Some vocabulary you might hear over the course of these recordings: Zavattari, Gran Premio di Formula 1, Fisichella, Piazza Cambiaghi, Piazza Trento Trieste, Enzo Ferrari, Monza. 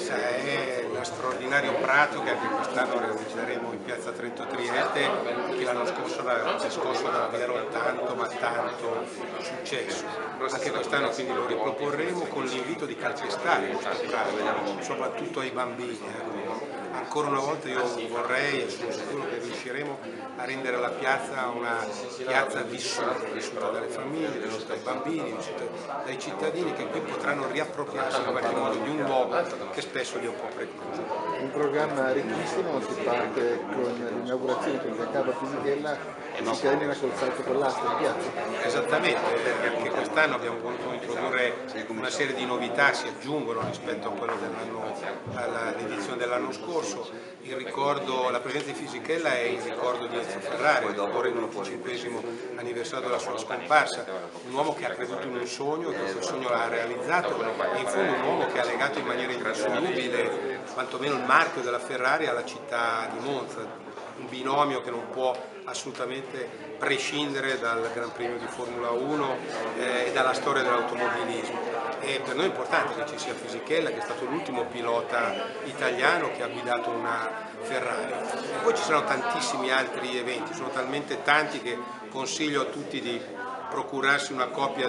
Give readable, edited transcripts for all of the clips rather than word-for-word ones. corsa è lo straordinario prato che anche quest'anno realizzeremo in Piazza Trento Trieste, che l'anno scorso era davvero tanto successo. Anche quest'anno quindi lo riproporremo con l'invito di calpestare questo prato, soprattutto ai bambini. Ancora una volta io vorrei, e sono sicuro che riusciremo a rendere la piazza una piazza vissuta dalle famiglie, vissuta dai bambini, vissuta dai cittadini, che qui potranno riappropriarsi in qualche modo di un luogo che spesso gli è un po' precluso. Un programma ricchissimo, si parte con l'inaugurazione con Giancarlo Fisichella e si termina col salto con l'asta in piazza. Esattamente, perché anche quest'anno abbiamo voluto introdurre una serie di novità, si aggiungono rispetto a quello all'edizione dell'anno scorso. Il ricordo, la presenza di Fisichella è il ricordo di Enzo Ferrari, ancora il 25° anniversario della sua scomparsa, un uomo che ha creduto in un sogno, che quel sogno l'ha realizzato, e in fondo un uomo che ha legato in maniera indissolubile quantomeno il marchio della Ferrari alla città di Monza. Un binomio che non può assolutamente prescindere dal Gran Premio di Formula 1 e dalla storia dell'automobilismo. E per noi è importante che ci sia Fisichella, che è stato l'ultimo pilota italiano che ha guidato una Ferrari. E poi ci saranno tantissimi altri eventi, sono talmente tanti che consiglio a tutti di procurarsi una copia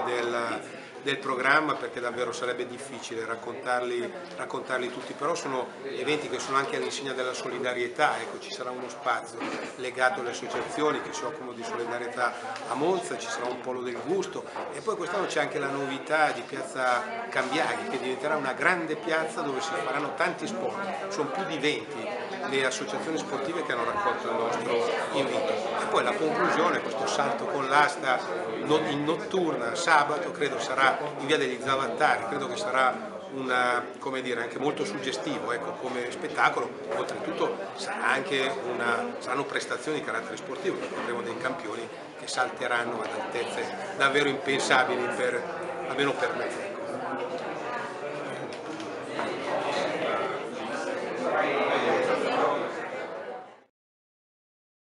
del programma, perché davvero sarebbe difficile raccontarli tutti, però sono eventi che sono anche all'insegna della solidarietà. Ecco, ci sarà uno spazio legato alle associazioni che si occupano di solidarietà a Monza, ci sarà un polo del gusto, e poi quest'anno c'è anche la novità di Piazza Cambiaghi, che diventerà una grande piazza dove si faranno tanti sport. Sono più di 20 le associazioni sportive che hanno raccolto il nostro invito, e poi la conclusione, questo salto con l'asta in notturna sabato, credo sarà in via degli Zavattari. Credo che sarà anche molto suggestivo, ecco, come spettacolo. Oltretutto saranno prestazioni di carattere sportivo, perché avremo dei campioni che salteranno ad altezze davvero impensabili, almeno per me.